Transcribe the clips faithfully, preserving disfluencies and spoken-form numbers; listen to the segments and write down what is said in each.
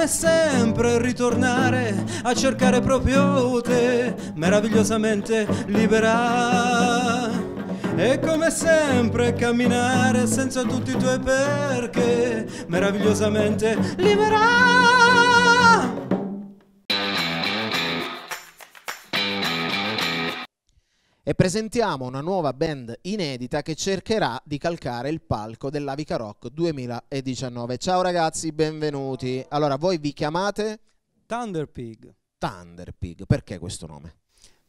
come sempre ritornare a cercare proprio te, meravigliosamente libera. E come sempre camminare senza tutti i tuoi perché, meravigliosamente libera. E presentiamo una nuova band inedita che cercherà di calcare il palco dell'Avica Rock duemiladiciannove. Ciao ragazzi, benvenuti. Allora, voi vi chiamate? Thunder Pig. Thunder Pig, perché questo nome?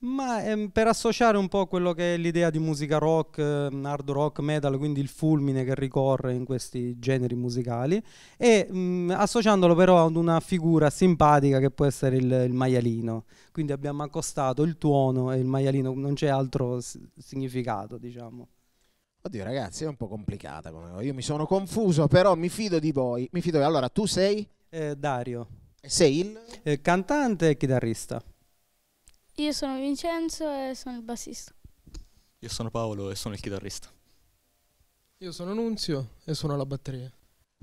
Ma ehm, per associare un po' quello che è l'idea di musica rock, eh, hard rock, metal, quindi il fulmine che ricorre in questi generi musicali, e mh, associandolo però ad una figura simpatica che può essere il, il maialino. Quindi abbiamo accostato il tuono e il maialino, non c'è altro significato, diciamo. Oddio ragazzi, è un po' complicata, io mi sono confuso, però mi fido di voi. Mi fido. Allora, tu sei? Eh, Dario. Sei il? Eh, cantante e chitarrista. Io sono Vincenzo e sono il bassista. Io sono Paolo e sono il chitarrista. Io sono Nunzio e sono la batteria.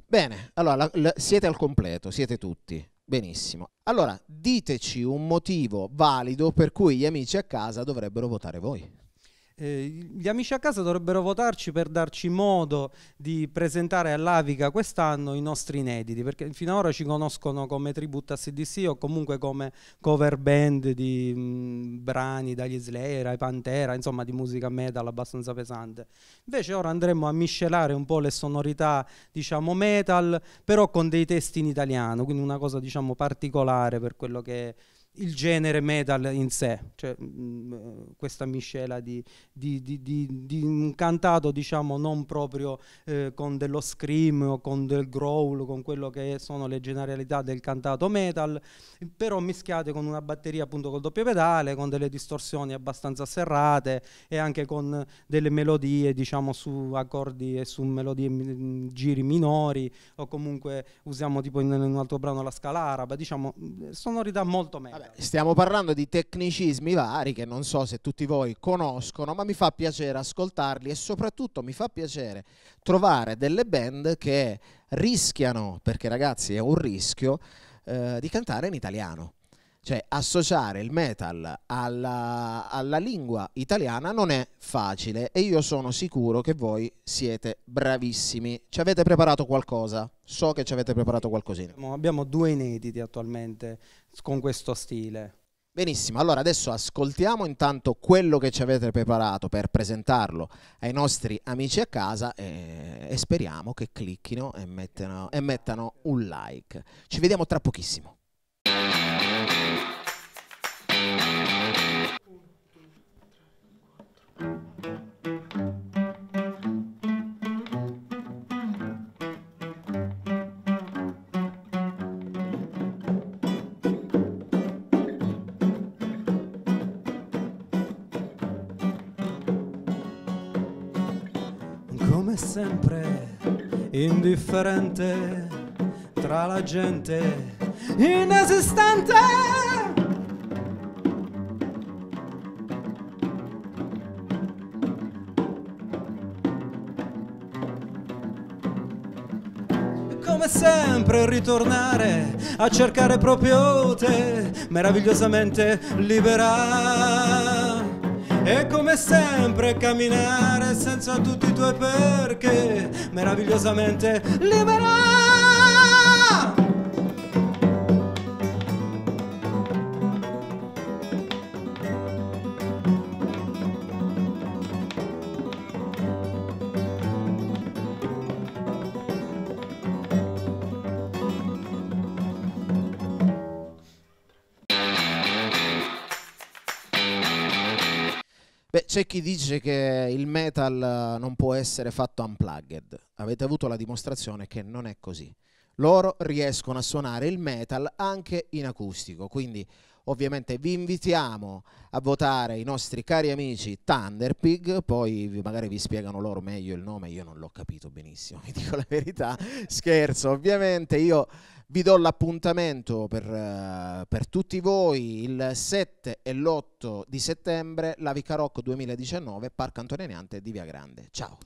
Bene, allora la, la, siete al completo, siete tutti. Benissimo. Allora, diteci un motivo valido per cui gli amici a casa dovrebbero votare voi. Eh, gli amici a casa dovrebbero votarci per darci modo di presentare all'Avica quest'anno i nostri inediti, perché finora ci conoscono come tribute a C D C o comunque come cover band di mh, brani dagli Slayer ai Pantera, insomma di musica metal abbastanza pesante. Invece ora andremo a miscelare un po' le sonorità, diciamo metal, però con dei testi in italiano, quindi una cosa diciamo particolare per quello che è il genere metal in sé, cioè mh, questa miscela di, di, di, di, di un cantato diciamo non proprio eh, con dello scream o con del growl, con quello che sono le generalità del cantato metal, però mischiate con una batteria appunto col doppio pedale, con delle distorsioni abbastanza serrate e anche con delle melodie diciamo su accordi e su melodie mh, giri minori, o comunque usiamo tipo in, in un altro brano la scala araba, diciamo sonorità molto metal. Vabbè, stiamo parlando di tecnicismi vari che non so se tutti voi conoscono, ma mi fa piacere ascoltarli e soprattutto mi fa piacere trovare delle band che rischiano, perché ragazzi è un rischio, eh, di cantare in italiano. Cioè associare il metal alla, alla lingua italiana non è facile e io sono sicuro che voi siete bravissimi. Ci avete preparato qualcosa? So che ci avete preparato qualcosina. Abbiamo due inediti attualmente con questo stile. Benissimo, allora adesso ascoltiamo intanto quello che ci avete preparato per presentarlo ai nostri amici a casa e, e speriamo che clicchino e mettano, e mettano un like. Ci vediamo tra pochissimo. Come sempre indifferente tra la gente inesistente, come sempre ritornare a cercare proprio te, meravigliosamente libera. E come sempre camminare senza tutti i tuoi perché, meravigliosamente libera. Beh, c'è chi dice che il metal non può essere fatto unplugged. Avete avuto la dimostrazione che non è così. Loro riescono a suonare il metal anche in acustico, quindi ovviamente vi invitiamo a votare i nostri cari amici Thunder Pig, poi magari vi spiegano loro meglio il nome, io non l'ho capito benissimo, vi dico la verità, scherzo ovviamente, io vi do l'appuntamento per, per tutti voi il sette e l'otto di settembre, l'Avica Rock duemiladiciannove, Parco Antonio Neante di Via Grande. Ciao!